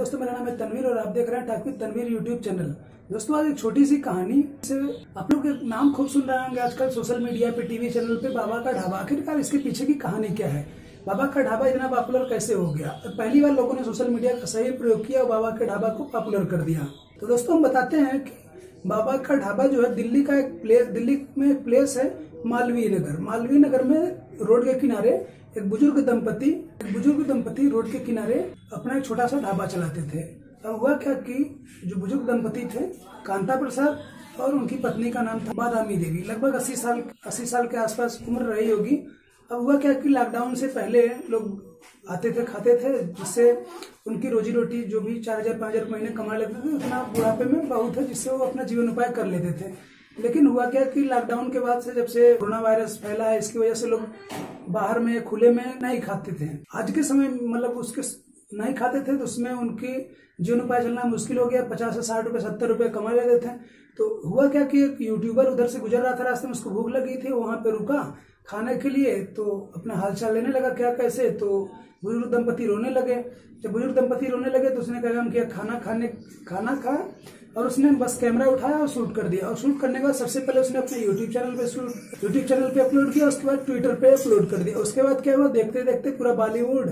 दोस्तों मेरा नाम है तनवीर और आप देख रहे हैं टैक्सी तनवीर यूट्यूब चैनल। दोस्तों आज एक छोटी सी कहानी से आप लोग नाम खूब सुन रहे होंगे आजकल सोशल मीडिया पे टीवी चैनल पे, बाबा का ढाबा। आखिरकार इसके पीछे की कहानी क्या है? बाबा का ढाबा इतना पॉपुलर कैसे हो गया? पहली बार लोगों ने सोशल मीडिया का सही प्रयोग किया और बाबा के ढाबा को पॉपुलर कर दिया। तो दोस्तों हम बताते हैं कि बाबा का ढाबा जो है दिल्ली का एक प्लेस, दिल्ली में एक प्लेस है मालवीय नगर। मालवीय नगर में रोड के किनारे एक बुजुर्ग दंपति रोड के किनारे अपना एक छोटा सा ढाबा चलाते थे। अब हुआ क्या कि जो बुजुर्ग दंपति थे कांता प्रसाद और उनकी पत्नी का नाम था बादामी देवी। लगभग 80 साल के आसपास उम्र रही होगी। अब हुआ क्या कि लॉकडाउन से पहले लोग आते थे, खाते थे, जिससे उनकी रोजी रोटी जो भी 4000-5000 महीने कमा लेते थे उतना बुढ़ापे में बहुत है, जिससे वो अपना जीवन उपाय कर लेते थे। लेकिन हुआ क्या कि लॉकडाउन के बाद से जब से कोरोना वायरस फैला है, इसकी वजह से लोग बाहर में खुले में नहीं खाते थे। आज के समय मतलब उसके नहीं खाते थे तो उसमें उनकी जीवन उपाय चलना मुश्किल हो गया। 50 से 60 रुपये 70 रुपये कमा लेते थे। तो हुआ क्या कि एक यूट्यूबर उधर से गुजर रहा था, रास्ते में उसको भूख लगी थी, वहाँ पे रुका खाने के लिए। तो अपना हालचाल लेने लगा क्या कैसे, तो बुजुर्ग दंपति रोने लगे। जब बुजुर्ग दंपति रोने लगे तो उसने काम किया, खाना खाया और उसने बस कैमरा उठाया और शूट कर दिया। और शूट करने के बाद सबसे पहले उसने अपने यूट्यूब चैनल पे अपलोड किया, उसके बाद ट्विटर पे अपलोड कर दिया। उसके बाद क्या हुआ, देखते देखते पूरा बॉलीवुड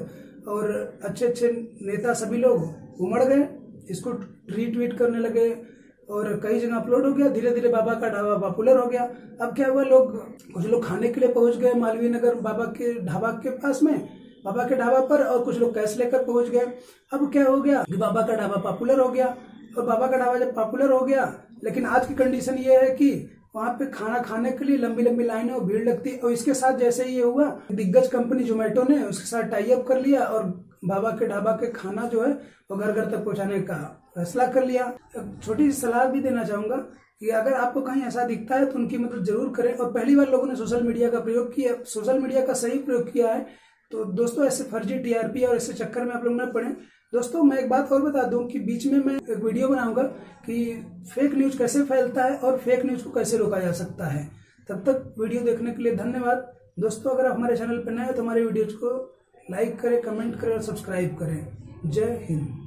और अच्छे नेता सभी लोग उमड़ गए, इसको रीट्वीट करने लगे और कई जगह अपलोड हो गया। धीरे धीरे बाबा का ढाबा पॉपुलर हो गया। अब क्या हुआ, कुछ लोग खाने के लिए पहुंच गए मालवीय नगर बाबा के ढाबा के पास में, बाबा के ढाबा पर, और कुछ लोग कैश लेकर पहुंच गए। अब क्या हो गया कि बाबा का ढाबा पॉपुलर हो गया। और बाबा का ढाबा जब पॉपुलर हो गया, लेकिन आज की कंडीशन ये है कि वहाँ पे खाना खाने के लिए लंबी लाइन और भीड़ लगती है। और इसके साथ जैसे ही ये हुआ, दिग्गज कंपनी ज़ोमैटो ने उसके साथ टाई अप कर लिया और बाबा के ढाबा के खाना जो है वो घर घर तक पहुँचाने का फैसला कर लिया। छोटी सी सलाह भी देना चाहूंगा कि अगर आपको कहीं ऐसा दिखता है तो उनकी मदद जरूर करें। और पहली बार लोगों ने सोशल मीडिया का सही प्रयोग किया है। तो दोस्तों ऐसे फर्जी टीआरपी और ऐसे चक्कर में आप लोग न पड़े। दोस्तों मैं एक बात और बता दूं कि बीच में मैं एक वीडियो बनाऊंगा कि फेक न्यूज कैसे फैलता है और फेक न्यूज को कैसे रोका जा सकता है। तब तक वीडियो देखने के लिए धन्यवाद। दोस्तों अगर आप हमारे चैनल पर नए हो तो हमारे वीडियोज को लाइक करें, कमेंट करें और सब्सक्राइब करें। जय हिंद।